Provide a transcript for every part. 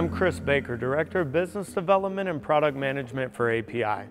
I'm Chris Baker, Director of Business Development and Product Management for API.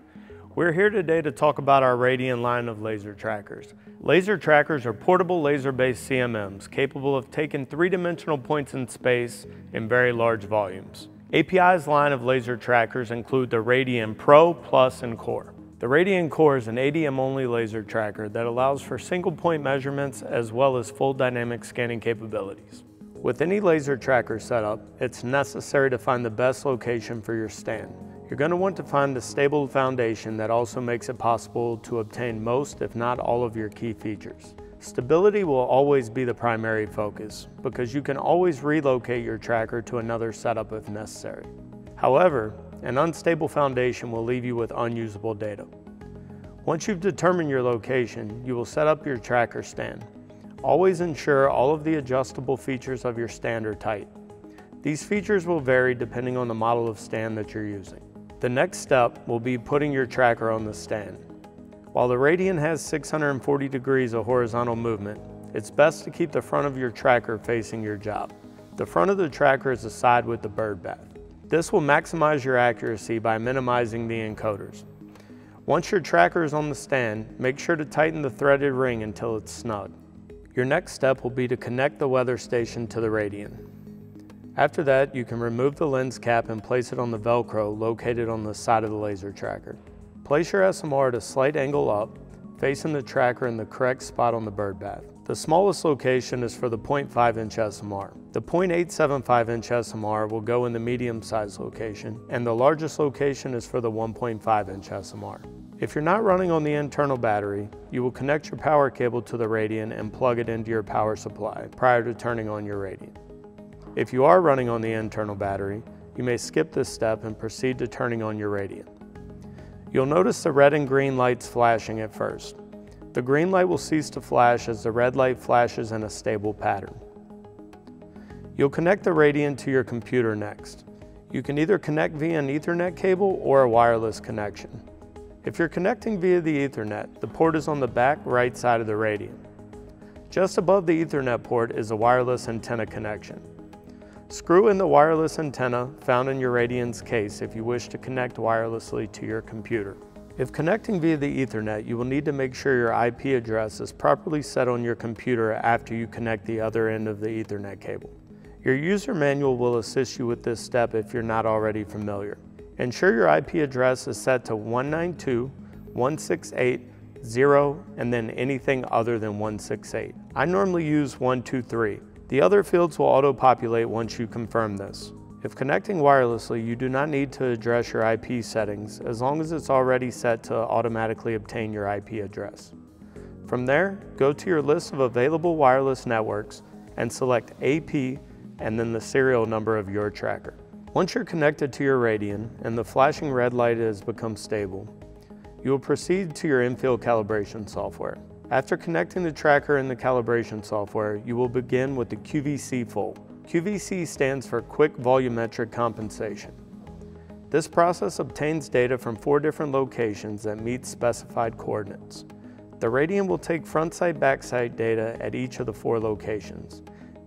We're here today to talk about our Radian line of laser trackers. Laser trackers are portable laser-based CMMs capable of taking three-dimensional points in space in very large volumes. API's line of laser trackers include the Radian Pro, Plus, and Core. The Radian Core is an ADM-only laser tracker that allows for single-point measurements as well as full dynamic scanning capabilities. With any laser tracker setup, it's necessary to find the best location for your stand. You're going to want to find a stable foundation that also makes it possible to obtain most, if not all, of your key features. Stability will always be the primary focus because you can always relocate your tracker to another setup if necessary. However, an unstable foundation will leave you with unusable data. Once you've determined your location, you will set up your tracker stand. Always ensure all of the adjustable features of your stand are tight. These features will vary depending on the model of stand that you're using. The next step will be putting your tracker on the stand. While the Radian has 640 degrees of horizontal movement, it's best to keep the front of your tracker facing your job. The front of the tracker is aside with the bird bath. This will maximize your accuracy by minimizing the encoders. Once your tracker is on the stand, make sure to tighten the threaded ring until it's snug. Your next step will be to connect the weather station to the Radian. After that, you can remove the lens cap and place it on the Velcro located on the side of the laser tracker. Place your SMR at a slight angle up, facing the tracker in the correct spot on the bird bath. The smallest location is for the 0.5-inch SMR. The 0.875-inch SMR will go in the medium-sized location, and the largest location is for the 1.5-inch SMR. If you're not running on the internal battery, you will connect your power cable to the Radian and plug it into your power supply prior to turning on your Radian. If you are running on the internal battery, you may skip this step and proceed to turning on your Radian. You'll notice the red and green lights flashing at first. The green light will cease to flash as the red light flashes in a stable pattern. You'll connect the Radian to your computer next. You can either connect via an Ethernet cable or a wireless connection. If you're connecting via the Ethernet, the port is on the back right side of the Radian. Just above the Ethernet port is a wireless antenna connection. Screw in the wireless antenna found in your Radian's case if you wish to connect wirelessly to your computer. If connecting via the Ethernet, you will need to make sure your IP address is properly set on your computer after you connect the other end of the Ethernet cable. Your user manual will assist you with this step if you're not already familiar. Ensure your IP address is set to 192.168.0 and then anything other than 168. I normally use 123. The other fields will auto-populate once you confirm this. If connecting wirelessly, you do not need to address your IP settings as long as it's already set to automatically obtain your IP address. From there, go to your list of available wireless networks and select AP and then the serial number of your tracker. Once you're connected to your Radian and the flashing red light has become stable, you will proceed to your in-field calibration software. After connecting the tracker in the calibration software, you will begin with the QVC full. QVC stands for Quick Volumetric Compensation. This process obtains data from 4 different locations that meet specified coordinates. The Radian will take front sight, back sight data at each of the 4 locations,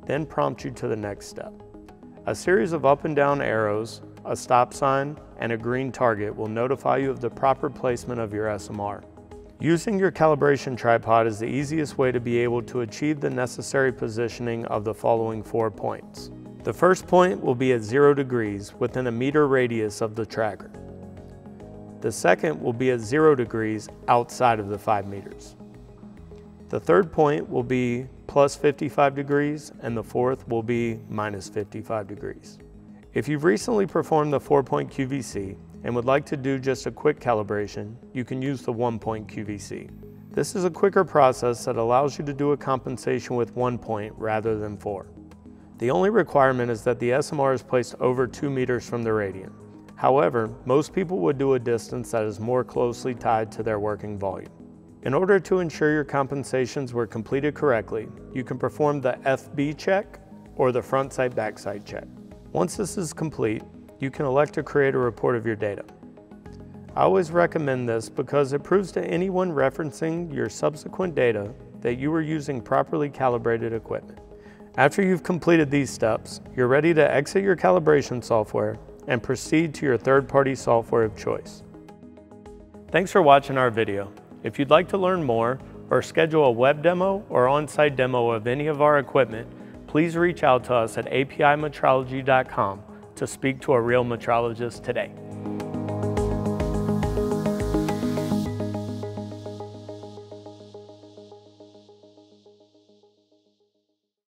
then prompt you to the next step. A series of up and down arrows, a stop sign, and a green target will notify you of the proper placement of your SMR. Using your calibration tripod is the easiest way to be able to achieve the necessary positioning of the following 4 points. The first point will be at 0 degrees within a meter radius of the tracker. The second will be at 0 degrees outside of the 5 meters. The third point will be plus 55 degrees, and the fourth will be minus 55 degrees. If you've recently performed the 4-point QVC and would like to do just a quick calibration, you can use the 1-point QVC. This is a quicker process that allows you to do a compensation with 1 point rather than 4. The only requirement is that the SMR is placed over 2 meters from the Radian. However, most people would do a distance that is more closely tied to their working volume. In order to ensure your compensations were completed correctly, you can perform the FB check or the front sight back sight check. Once this is complete, you can elect to create a report of your data. I always recommend this because it proves to anyone referencing your subsequent data that you were using properly calibrated equipment, After you've completed these steps, you're ready to exit your calibration software and proceed to your third-party software of choice. Thanks for watching our video. If you'd like to learn more or schedule a web demo or on-site demo of any of our equipment, please reach out to us at apimetrology.com to speak to a real metrologist today.